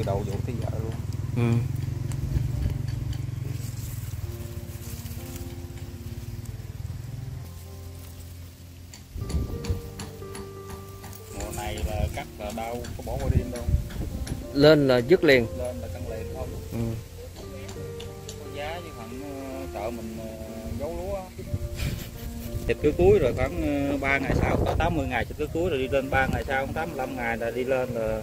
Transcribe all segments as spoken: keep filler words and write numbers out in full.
từ đầu vụ tới giờ luôn. Ừ. Mùa này là cắt là đâu có bỏ qua đêm đâu. Lên là dứt liền. Lên là căng liền không. Ừ. Có giá với khoảng chợ mình giấu lúa. Xịt cái cuối rồi khoảng ba ngày sau, có tám mươi ngày xịt cái cuối rồi đi lên, ba ngày sau tám mươi lăm ngày là đi lên là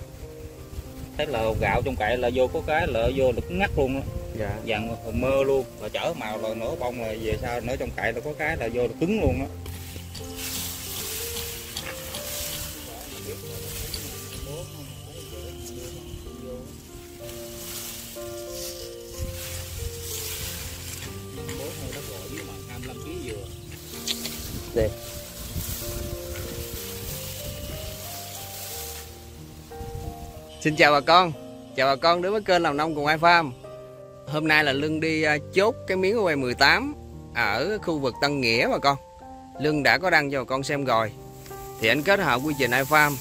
thấy là gạo trong cậy là vô có cái là vô là cứ ngắt luôn đó. Dạ. Dặn mơ luôn, là chở màu là nổ bông là về sau nữa trong cậy là có cái là vô là cứng luôn đó. Đẹp. Xin chào bà con, chào bà con đến với kênh Làm Nông Cùng iFarm. Hôm nay là Lương đi chốt cái miếng O M mười tám ở khu vực Tân Nghĩa bà con. Lương đã có đăng cho bà con xem rồi. Thì anh kết hợp quy trình iFarm,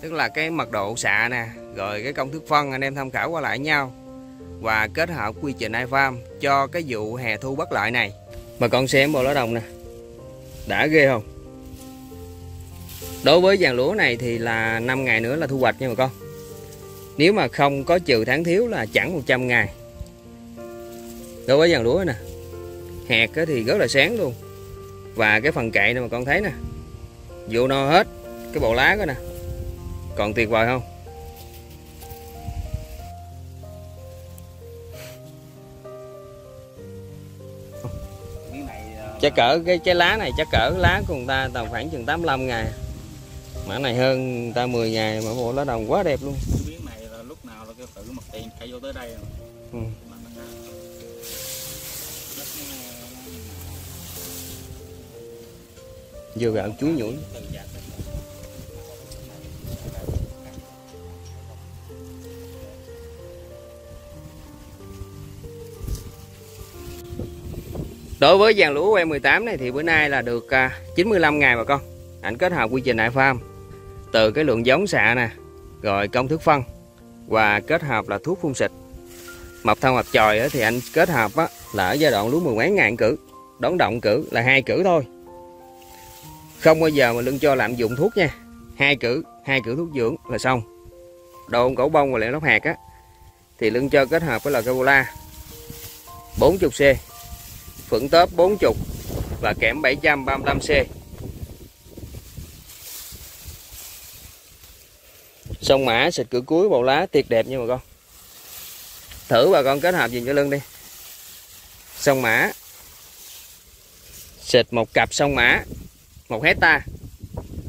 tức là cái mật độ xạ nè, rồi cái công thức phân anh em tham khảo qua lại nhau, và kết hợp quy trình iFarm cho cái vụ hè thu bất lợi này. Bà con xem bộ lá đồng nè, đã ghê không? Đối với dàn lúa này thì là năm ngày nữa là thu hoạch nha bà con. Nếu mà không có trừ tháng thiếu là chẳng một trăm ngày. Đối với dàn lúa nè, hạt thì rất là sáng luôn. Và cái phần cậy này mà con thấy nè, vô no hết, cái bộ lá đó nè, còn tuyệt vời không? Chắc cỡ cái trái lá này chắc cỡ lá của người ta tầm khoảng chừng tám mươi lăm ngày. Mã này hơn người ta mười ngày mà bộ lá đồng quá đẹp luôn. Cái miếng này là lúc nào là cái tự mặt tiền cây vô tới đây rồi. Ừ. Vừa gạo chuối nhũi. Đối với dàn lúa O M mười tám này thì bữa nay là được chín mươi lăm ngày bà con. Ảnh kết hợp quy trình iFarm từ cái lượng giống xạ nè, rồi công thức phân và kết hợp là thuốc phun xịt. Mập thân mập chòi thì anh kết hợp là ở giai đoạn lúa mười mấy ngàn cử, đón động cử là hai cử thôi. Không bao giờ mà Lương cho lạm dụng thuốc nha. Hai cử, hai cử thuốc dưỡng là xong. Đồ cổ bông và lại lóc hạt á thì Lương cho kết hợp với là Kevola bốn mươi C, phượng tớp bốn mươi và kẽm bảy trăm ba mươi lăm C. Sông mã xịt cửa cuối bộ lá tuyệt đẹp nha bà con. Thử bà con kết hợp gì cho Lương đi. Sông mã xịt một cặp sông mã một hecta,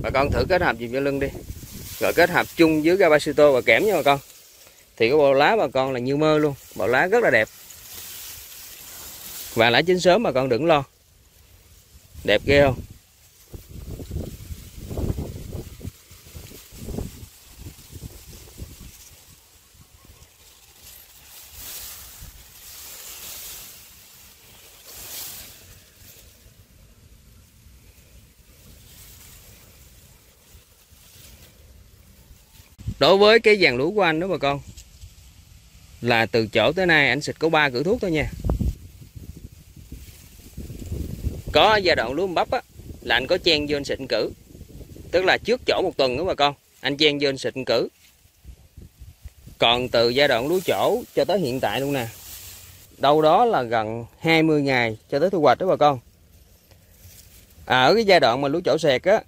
bà con thử kết hợp gì cho Lương đi, rồi kết hợp chung với G A-basito và kẽm nha bà con. Thì cái bộ lá bà con là như mơ luôn, bộ lá rất là đẹp. Và lá chín sớm mà con đừng lo. Đẹp ghê không? Đối với cái dàn lúa của anh đó bà con, là từ chỗ tới nay anh xịt có ba cử thuốc thôi nha. Có giai đoạn lúa bắp á, là anh có chen vô anh xịt cử, tức là trước chỗ một tuần đó bà con, anh chen vô anh xịt cử. Còn từ giai đoạn lúa chỗ cho tới hiện tại luôn nè, đâu đó là gần hai mươi ngày cho tới thu hoạch đó bà con. À, ở cái giai đoạn mà lúa chỗ sẹt á,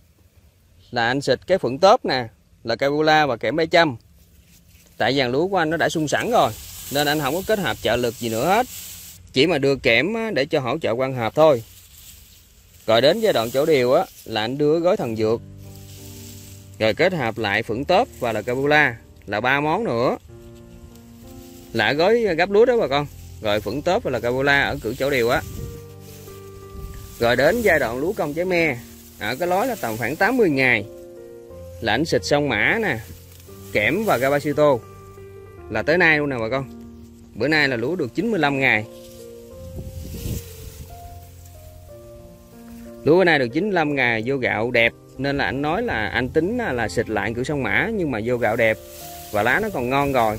là anh xịt cái phượng tớp nè, là Kevola và kẽm bảy trăm. Tại dàn lúa của anh nó đã sung sẵn rồi, nên anh không có kết hợp trợ lực gì nữa hết, chỉ mà đưa kẽm để cho hỗ trợ quan hợp thôi. Rồi đến giai đoạn chỗ điều á, là anh đưa gói thần dược, rồi kết hợp lại phượng tớp và là Kevola, là ba món nữa, là gói gấp lúa đó bà con. Rồi phượng tớp và là Kevola ở cửa chỗ điều á. Rồi đến giai đoạn lúa cong trái me, ở cái lối là tầm khoảng tám mươi ngày, là anh xịt sông mã nè, kẽm và G A-basito. Là tới nay luôn nè bà con. Bữa nay là lúa được chín mươi lăm ngày. Lúa bữa nay được chín mươi lăm ngày vô gạo đẹp, nên là anh nói là anh tính là xịt lại cửa sông mã, nhưng mà vô gạo đẹp và lá nó còn ngon rồi.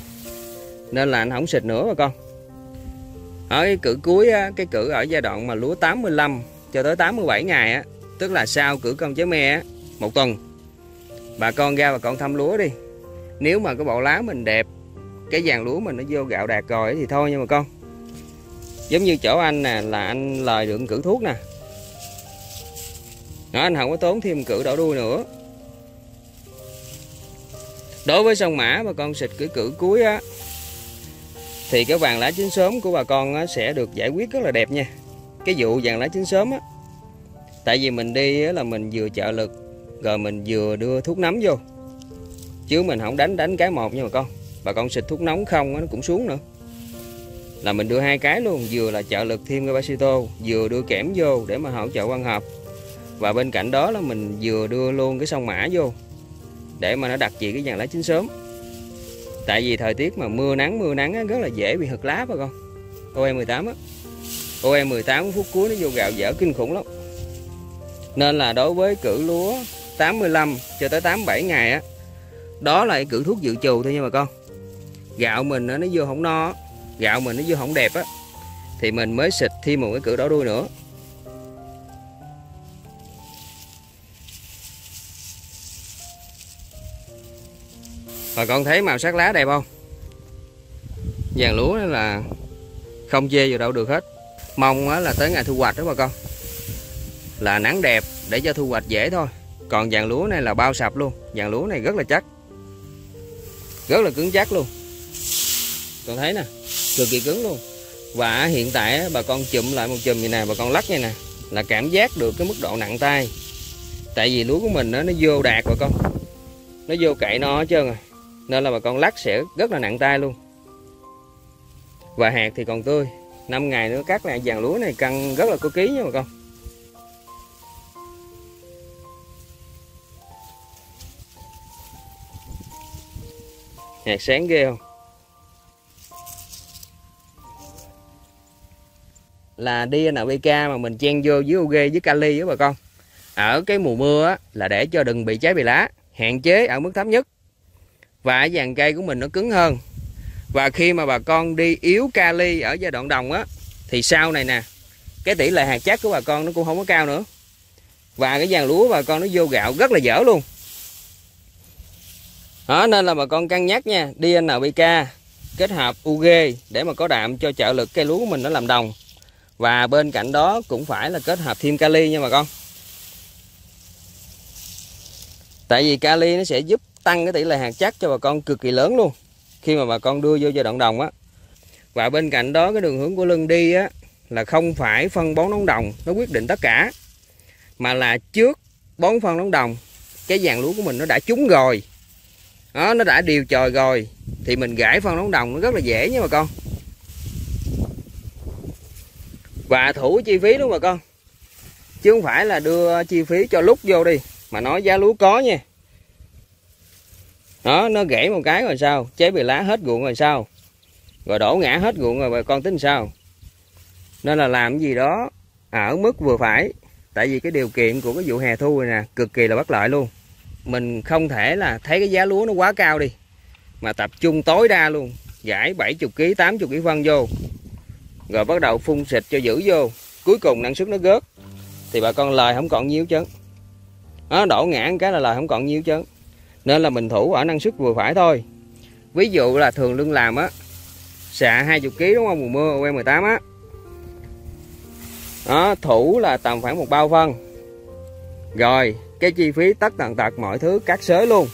nên là anh không xịt nữa bà con. Ở cái cử cuối á, cái cử ở giai đoạn mà lúa tám mươi lăm cho tới tám mươi bảy ngày á, tức là sau cử công chế me á, một tuần, bà con ra bà con thăm lúa đi. Nếu mà cái bộ lá mình đẹp, cái dàn lúa mình nó vô gạo đạt rồi thì thôi nha bà con. Giống như chỗ anh nè, là anh lời được cử thuốc nè. Đó, anh không có tốn thêm cử đỏ đuôi nữa. Đối với sông Mã bà con xịt cái cử cuối á, thì cái vàng lá chín sớm của bà con á, sẽ được giải quyết rất là đẹp nha. Cái vụ vàng lá chín sớm á, tại vì mình đi á, là mình vừa trợ lực rồi mình vừa đưa thuốc nấm vô, chứ mình không đánh đánh cái một nha bà con. Bà con xịt thuốc nóng không á, nó cũng xuống nữa, là mình đưa hai cái luôn, vừa là trợ lực thêm G A-basito, vừa đưa kẽm vô để mà hỗ trợ quang hợp, và bên cạnh đó là mình vừa đưa luôn cái sông Mã vô để mà nó đặc trị cái dàn lá chín sớm. Tại vì thời tiết mà mưa nắng mưa nắng á, rất là dễ bị hực lá bà con. O M mười tám á, O M mười tám phút cuối nó vô gạo dở kinh khủng lắm. Nên là đối với cử lúa tám mươi lăm cho tới tám mươi bảy ngày á, đó là cử thuốc dự trù thôi nha bà con. Gạo mình nó vô không no, gạo mình nó vô không đẹp á, thì mình mới xịt thêm một cái cử đỏ đuôi nữa. Bà con thấy màu sắc lá đẹp không? Vàng lúa là không chê vào đâu được hết. Mong là tới ngày thu hoạch đó bà con, là nắng đẹp để cho thu hoạch dễ thôi. Còn vàng lúa này là bao sập luôn. Vàng lúa này rất là chắc, rất là cứng chắc luôn. Con thấy nè, cực kỳ cứng luôn. Và hiện tại bà con chụm lại một chùm như này, bà con lắc như này là cảm giác được cái mức độ nặng tay. Tại vì lúa của mình nó, nó vô đạt bà con, nó vô cậy no hết trơn rồi, nên là bà con lắc sẽ rất là nặng tay luôn. Và hạt thì còn tươi, năm ngày nữa cắt lại dàn lúa này cân rất là có ký nha bà con. Hạt sáng ghê không? Là D N P K mà mình chen vô với O G với kali đó bà con. Ở cái mùa mưa á, là để cho đừng bị cháy bị lá, hạn chế ở mức thấp nhất. Và dàn cây của mình nó cứng hơn. Và khi mà bà con đi yếu kali ở giai đoạn đồng á, thì sau này nè, cái tỷ lệ hạt chắc của bà con nó cũng không có cao nữa. Và cái dàn lúa bà con nó vô gạo rất là dở luôn. Đó, nên là bà con cân nhắc nha, D N P K kết hợp U G để mà có đạm cho trợ lực cây lúa của mình nó làm đồng. Và bên cạnh đó cũng phải là kết hợp thêm kali nha bà con. Tại vì kali nó sẽ giúp tăng cái tỷ lệ hạt chắc cho bà con cực kỳ lớn luôn, khi mà bà con đưa vô giai đoạn đồng á. Và bên cạnh đó cái đường hướng của lưng đi á, là không phải phân bón nóng đồng nó quyết định tất cả, mà là trước bón phân nóng đồng cái dàn lúa của mình nó đã trúng rồi đó, nó đã điều chồi rồi thì mình gãi phân nóng đồng nó rất là dễ nha bà con. Và thủ chi phí đúng bà con, chứ không phải là đưa chi phí cho lúc vô đi mà nói giá lúa có nha. Đó, nó gãy một cái rồi sao, chế bị lá hết ruộng rồi sao, rồi đổ ngã hết ruộng rồi bà con tính sao. Nên là làm gì đó ở mức vừa phải. Tại vì cái điều kiện của cái vụ hè thu này nè cực kỳ là bất lợi luôn. Mình không thể là thấy cái giá lúa nó quá cao đi mà tập trung tối đa luôn, gãi bảy mươi ki lô gam, tám mươi ki lô gam phân vô, rồi bắt đầu phun xịt cho giữ vô, cuối cùng năng suất nó gớt thì bà con lời không còn nhiêu chứ. Đó, đổ ngã cái là lời không còn nhiêu chứ. Nên là mình thủ ở năng suất vừa phải thôi. Ví dụ là thường lương làm á, xạ hai mươi ki lô gam đúng không, mùa mưa O M mười tám á. Đó, thủ là tầm khoảng một bao phân. Rồi, cái chi phí tất tần tật mọi thứ cắt xới luôn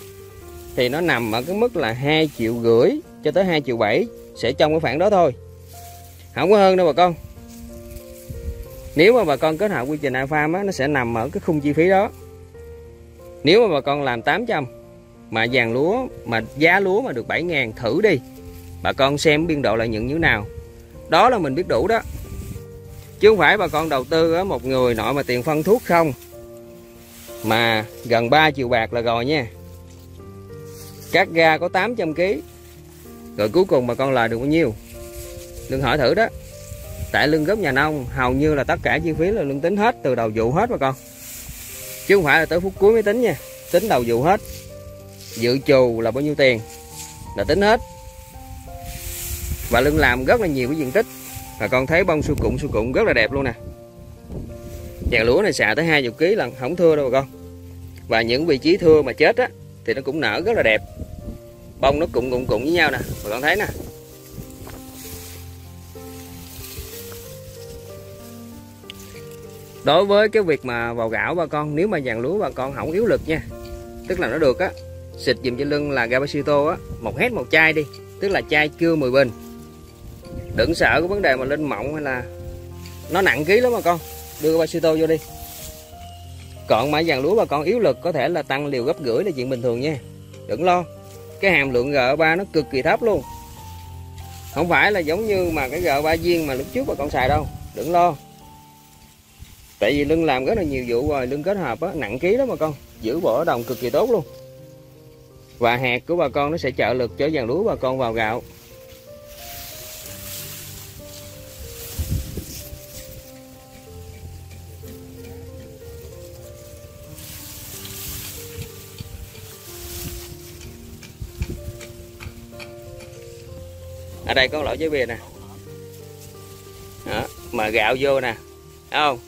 thì nó nằm ở cái mức là hai triệu rưỡi cho tới hai triệu bảy, sẽ trong cái khoảng đó thôi. Không có hơn đâu bà con. Nếu mà bà con kết hợp quy trình iFarm á, nó sẽ nằm ở cái khung chi phí đó. Nếu mà bà con làm tám trăm mà dàn lúa mà giá lúa mà được bảy ngàn, thử đi bà con xem biên độ lợi nhuận như nào. Đó là mình biết đủ đó, chứ không phải bà con đầu tư ở một người nội mà tiền phân thuốc không mà gần ba triệu bạc là rồi nha. Cắt ra có tám trăm ki lô gam rồi cuối cùng bà con lời được bao nhiêu, đừng hỏi thử đó. Tại lương góp nhà nông hầu như là tất cả chi phí là lương tính hết từ đầu vụ hết bà con, chứ không phải là tới phút cuối mới tính nha. Tính đầu vụ hết, dự trù là bao nhiêu tiền là tính hết. Và Lương làm rất là nhiều cái diện tích. Và con thấy bông su cụm su cụm rất là đẹp luôn nè. Dàn lúa này xạ tới hai mươi ký lần không thưa đâu bà con. Và những vị trí thưa mà chết á thì nó cũng nở rất là đẹp. Bông nó cụm cụm cụm với nhau nè, bà con thấy nè. Đối với cái việc mà vào gạo bà con, nếu mà dàn lúa bà con không yếu lực nha, tức là nó được á, xịt dùm cho Lưng là G A-basito á, một hét một chai đi, tức là chai cưa mười bình. Đừng sợ cái vấn đề mà lên mọng hay là nó nặng ký lắm bà con, đưa G A-basito vô đi. Còn mà dàn lúa bà con yếu lực có thể là tăng liều gấp rưỡi là chuyện bình thường nha, đừng lo. Cái hàm lượng G A ba nó cực kỳ thấp luôn, không phải là giống như mà cái G A ba viên mà lúc trước bà con xài đâu, đừng lo. Tại vì Lưng làm rất là nhiều vụ rồi, Lưng kết hợp á, nặng ký lắm bà con, giữ bỏ đồng cực kỳ tốt luôn. Và hạt của bà con nó sẽ trợ lực cho dàn lúa bà con vào gạo. Ở đây có loại trái bìa nè. Đó, mà gạo vô nè, thấy không?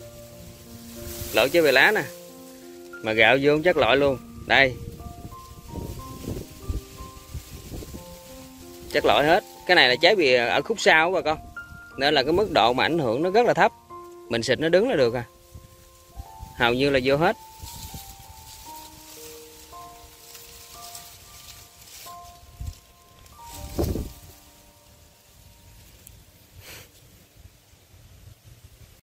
Lỗi trái bìa lá nè, mà gạo vô chắc loại luôn. Đây, chắc loại hết. Cái này là trái bìa ở khúc sau bà con, nên là cái mức độ mà ảnh hưởng nó rất là thấp. Mình xịt nó đứng là được à, hầu như là vô hết.